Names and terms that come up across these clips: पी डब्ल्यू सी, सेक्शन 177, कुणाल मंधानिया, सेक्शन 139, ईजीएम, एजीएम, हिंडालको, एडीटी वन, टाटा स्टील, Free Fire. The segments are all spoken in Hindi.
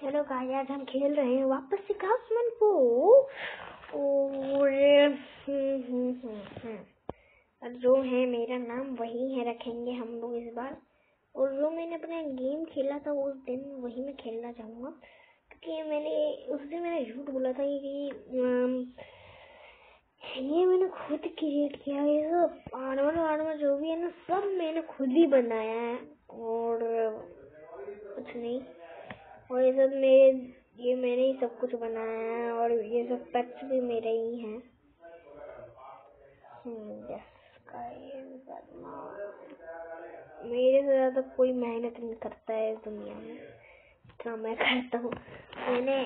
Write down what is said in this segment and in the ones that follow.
चलो गाइस आज हम खेल रहे हैं वापस से घासमैन को। और जो है मेरा नाम वही है, रखेंगे हम लोग इस बार। और जो मैंने अपना गेम खेला था उस दिन वही मैं खेलना चाहूँगा, क्योंकि मैंने उस दिन मैंने झूठ बोला था कि ये मैंने खुद क्रिएट किया है। ये सब आर्मर वार्मर जो भी है ना, सब मैंने खुद ही बनाया है और कुछ नहीं। और ये सब मेरे, ये मैंने ही सब कुछ बनाया है। और ये सब पैक्स भी मेरे ही हैं। मेरे से ज़्यादा कोई मेहनत नहीं करता है इस दुनिया में, इतना मैं करता हूँ। मैंने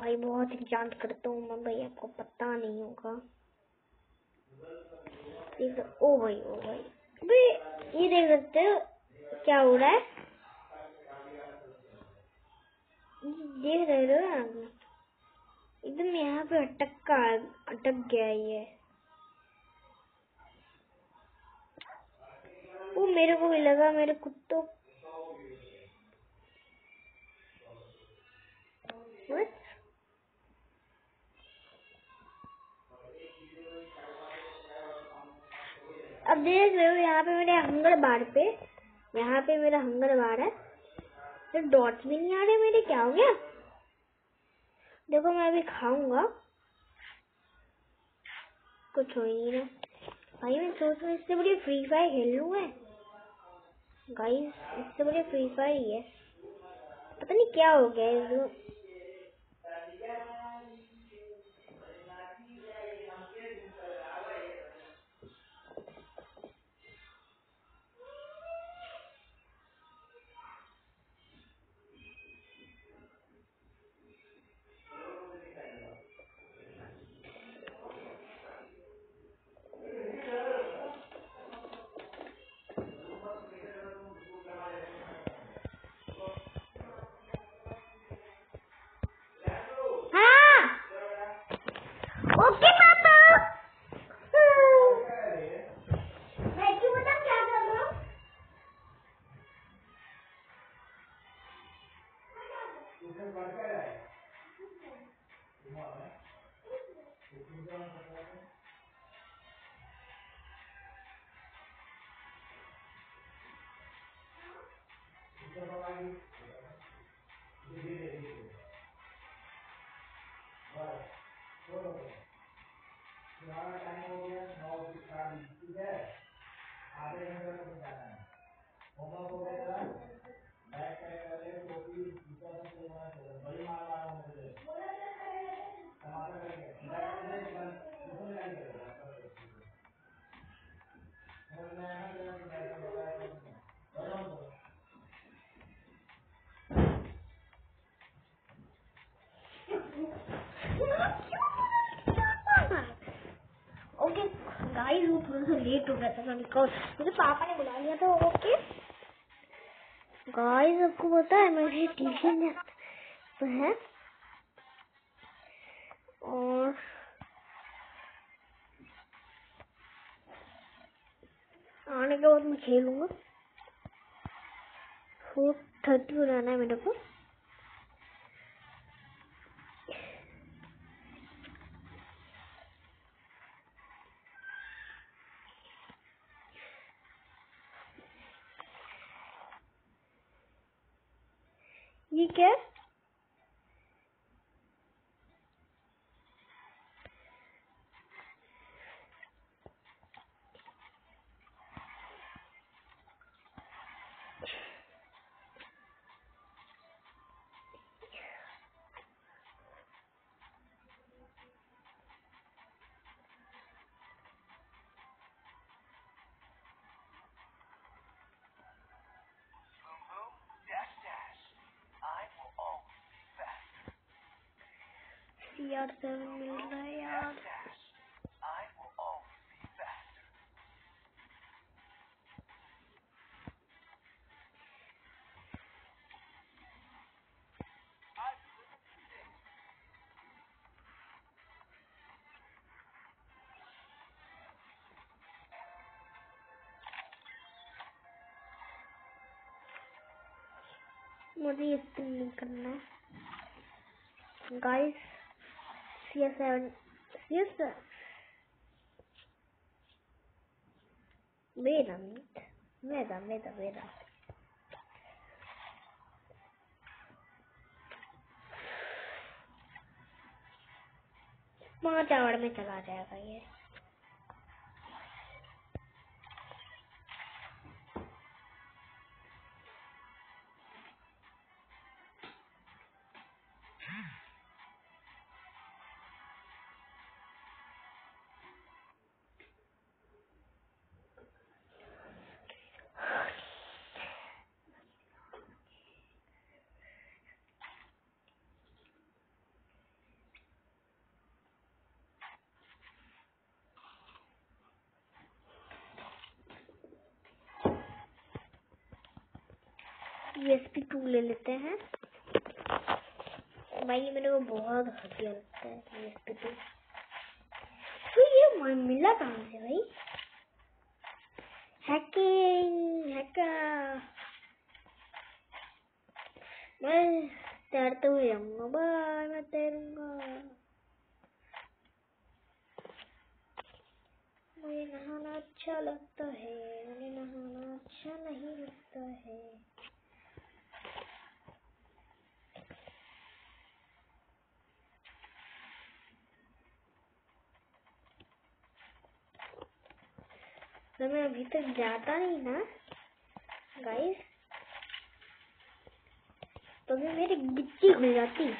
भाई बहुत ही जान करता हूँ मैं भाई, आपको पता नहीं होगा। ओ भाई ओ भाई भाई, ये देख सकते हो क्या हो रहा है, देख रहे हो आप? एकदम यहाँ पे अटक गया ये। वो मेरे को भी लगा, मेरे कुत्तों अब देख रहे हो यहाँ पे मेरे हंगर बार पे, यहाँ पे मेरा हंगर बार है। डॉट्स भी नहीं आ रहे मेरे, क्या हो गया? देखो मैं अभी खाऊंगा, कुछ हो ही नहीं रहा भाई। मैं सोच रहा हूँ इससे बड़ी फ्री फायर खेल लूँ मैं गाइस, इससे बड़ी फ्री फायर ही है। पता नहीं क्या हो गया इसको। लेट हो गया था बिकॉज मुझे पापा ने बुला लिया था। ओके गाइस, आपको पता है मेरे ट्यूशन है और आने के बाद मैं खेलूंगा। 4:30 बुलाना है मेरे को। ये क्या? यार सेवन मिल रहा है यार। मुझे ये स्पिन नहीं करना है गाइस। CS7 मेरा वहां टावर में चला जाएगा ये। ESP2 ले लेते हैं भाई, ये मेरे को बहुत घटिया लगता है ESP2। तो ये मिला कहाँ से भाई? हैकिंग हैकर, मैं तैरते हुए जाऊंगा भाई, मैं तैरूंगा, मुझे नहाना अच्छा लगता है, मुझे नहाना अच्छा नहीं लगता है। तो मैं अभी तक जाता नहीं ना गाइस, तो मैं मेरी गिट्टी खुल जाती।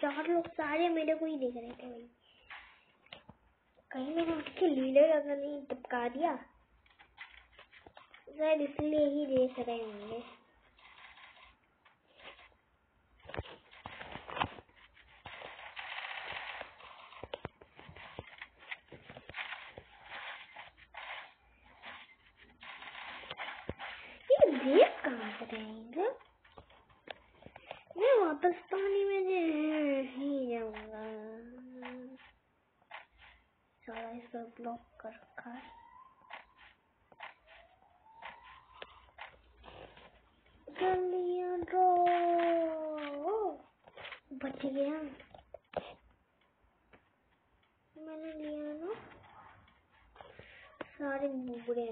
चार लोग सारे मेरे को ही देख रहे थे भाई, कहीं मैंने उसके लीडर अगर नहीं टपका दिया, शायद इसलिए ही देख रहे होंगे। मैं वापस पानी में ही जाऊंगा। सारा इसको ब्लॉक कर रखा है। बच गया, मैंने लिया ना सारे बुबड़े।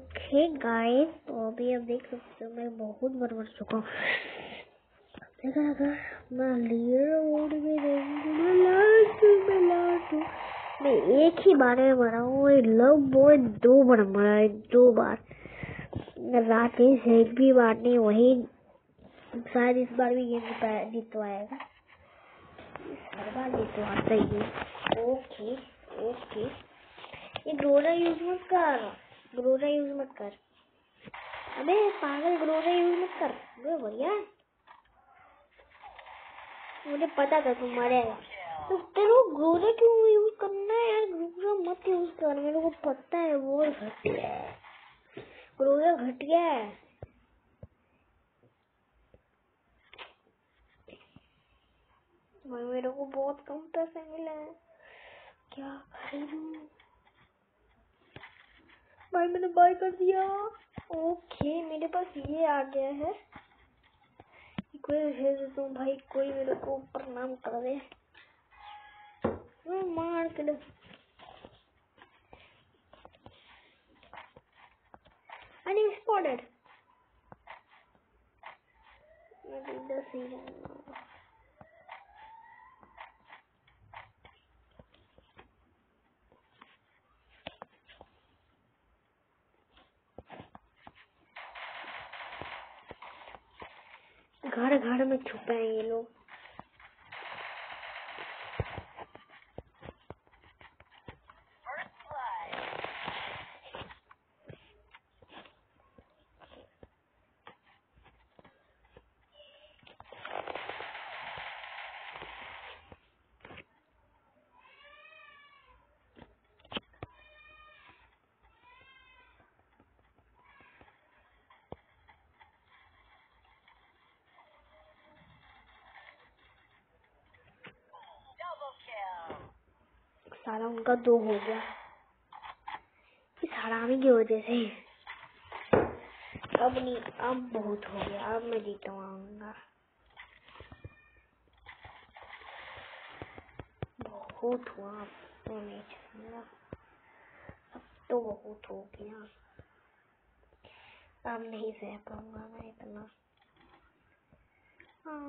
ओके गाइस, तो अभी आप देख सकते हो मैं बहुत बड़बड़ चुका हूँ। अगर मैं लीडर मोड में रहूँगी मैं एक ही बार में मरा हूँ। लव बॉय दो बार मरा है, दो बार, रात में से एक भी बार नहीं। वही शायद इस बार भी ये जीतवाएगा, हर बार जीतवाता है। ओके ओके, ये ग्रोरा यूज मत कर। अबे पागल, ग्रोरा यूज मत कर। अबे बढ़िया, मुझे पता था तुम मरेगा। तो तेरे को ग्रोरा क्यों यूज करना है यार? ग्रोरा मत यूज कर, मेरे को पता है वो घटिया है। ग्रोरा घटिया है। मेरे को बहुत कम पैसे मिले हैं, क्या करूं भाई, मैंने बाय कर दिया। ओके, मेरे पास ये आ गया है। कोई भेज दो भाई, कोई मेरे को ऊपर नाम कर दे, मार के दे। अरे स्पॉटेड, मैं इधर से जाऊंगा। घर घर में छुपे हैं ये लोग। सारा उनका दो हो गया इस हरामी की वजह से। अब नहीं, अब बहुत हो गया, अब मैं जीतवाऊंगा। बहुत हुआ, अब तो नहीं चलूंगा, अब तो बहुत हो गया, अब नहीं सह पाऊंगा मैं इतना। हाँ,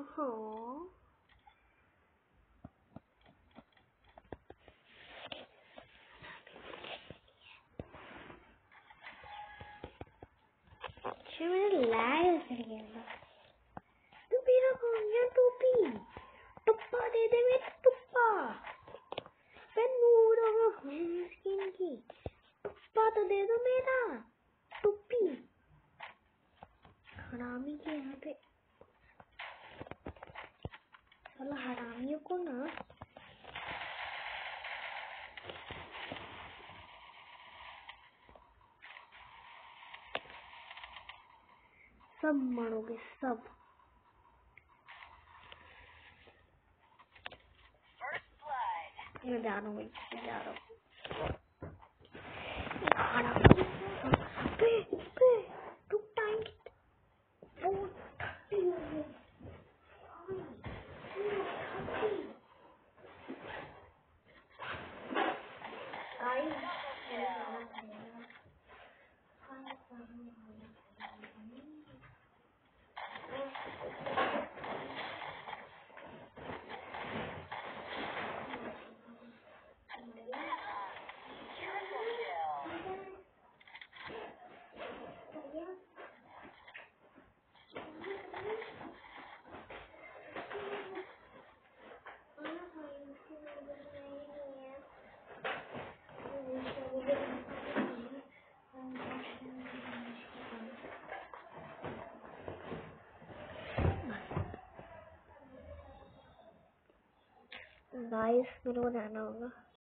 मैंने लैग कर दिया। तू मेरा कौन है? टोपी टप्पा दे दे, मेरा टप्पा। मैं नूर हूँ स्किन की, टप्पा तो दे दो मेरा टोपी। हरामी के यहाँ पे चलो, हरामियों को ना सब मरोगे सब। मैं जा रहा हूँ, जा रहा हूँ। गाइस मेरे को जाना होगा।